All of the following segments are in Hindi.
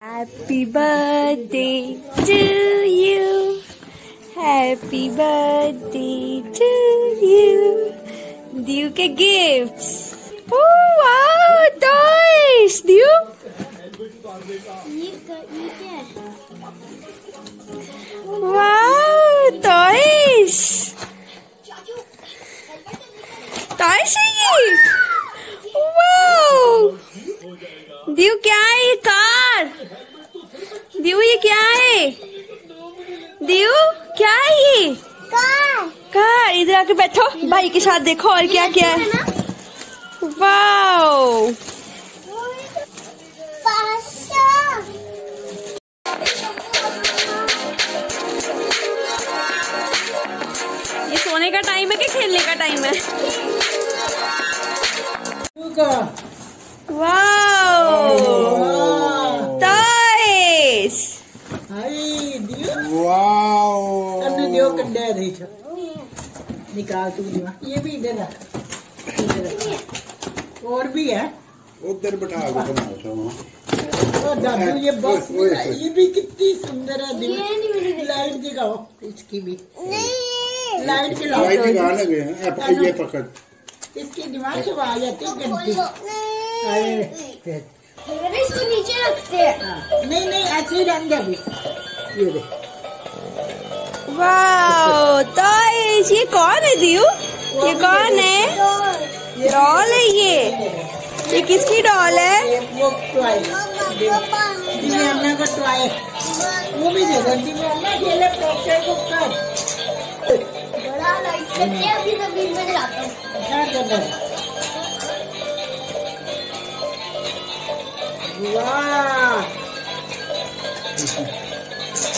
Happy birthday to you. Happy birthday to you. Diyu ke gifts. Oh wow, toys. Diyu. Wow, toys. Toys hai ye. Wow. Diyu kya hai ye car? Diyu ye kya hai? Diyu क्या है ये कार? कार इधर आके बैठो भाई के साथ देखो और क्या क्या है। वाओ ये सोने का टाइम है कि खेलने का टाइम है? वाओ टॉयज वाओ निकाल तू ये भी इधर और भी है उधर बैठा ये बस ये भी कितनी सुंदर है। लाइट दिखाओ इसकी भी लाइट के लाइट ये पकड़ इसकी दिमाग से आ जाती है घंटी नीचे रखते हैं। नहीं नहीं ऐसे ही रहने दे। वाओ टॉयज ये कौन है दियू? ये कौन है? डॉल है ये किसकी डॉल है? वो भी वाह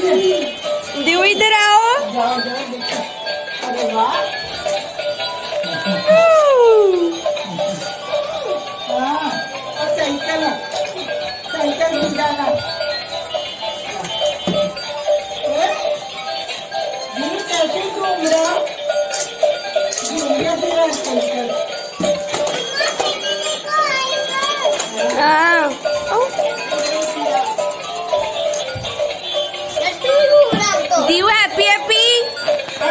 दिव्या इधर आओ। दियू हैप्पी हैप्पी चला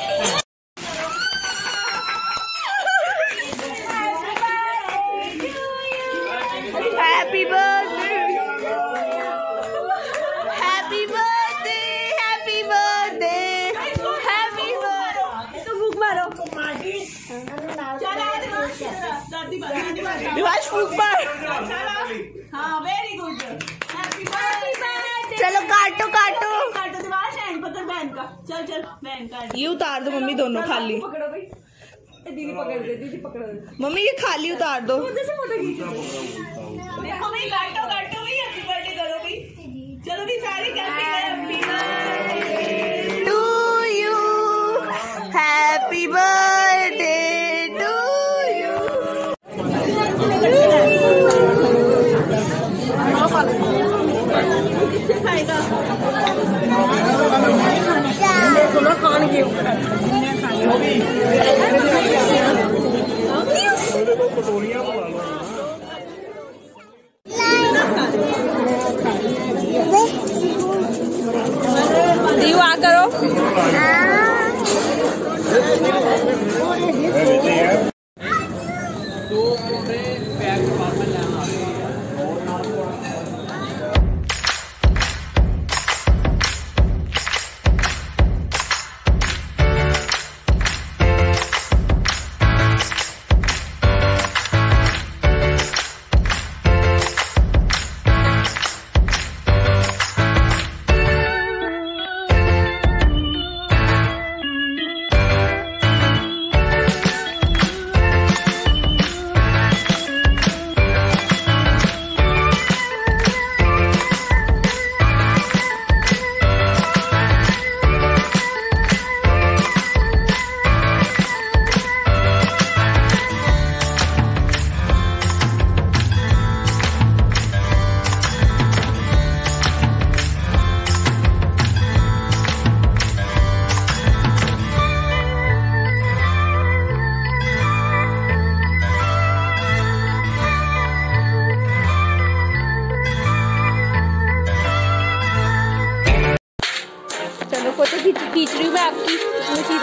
दिवाश फूक मार। हाँ वेरी गुड। चलो काटो काटो काटो दिवाश हैंड पकड़ बहन का। चल चल बहन का ये उतार दो मम्मी दोनों खाली पकड़ो भाई दीदी पकड़ दे दीदी पकड़ो मम्मी ये खाली उतार दो। देखो भाई काटो काटो भाई हैप्पी बर्थडे करो भाई चलो भाई सारे करते हैं happy birthday to you happy birthday दियू आ करो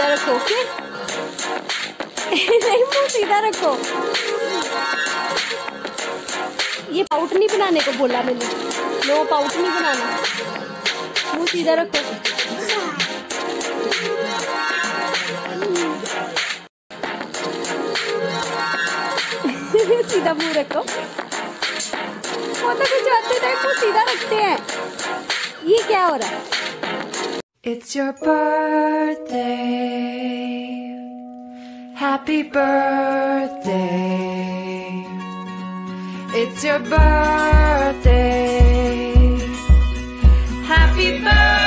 ιδανικό. नहीं मुँह सीधा रखो, ये पाउट नहीं बनाने को बोला मैंने। नो पाउट नहीं बनाना, मुँह सीधा रखो। सीधा मुँह रखो, वो तो कुछ आते नहीं, मुँह सीधा रखते हैं। ये क्या हो रहा है? It's your birthday, happy birthday, it's your birthday, happy birthday.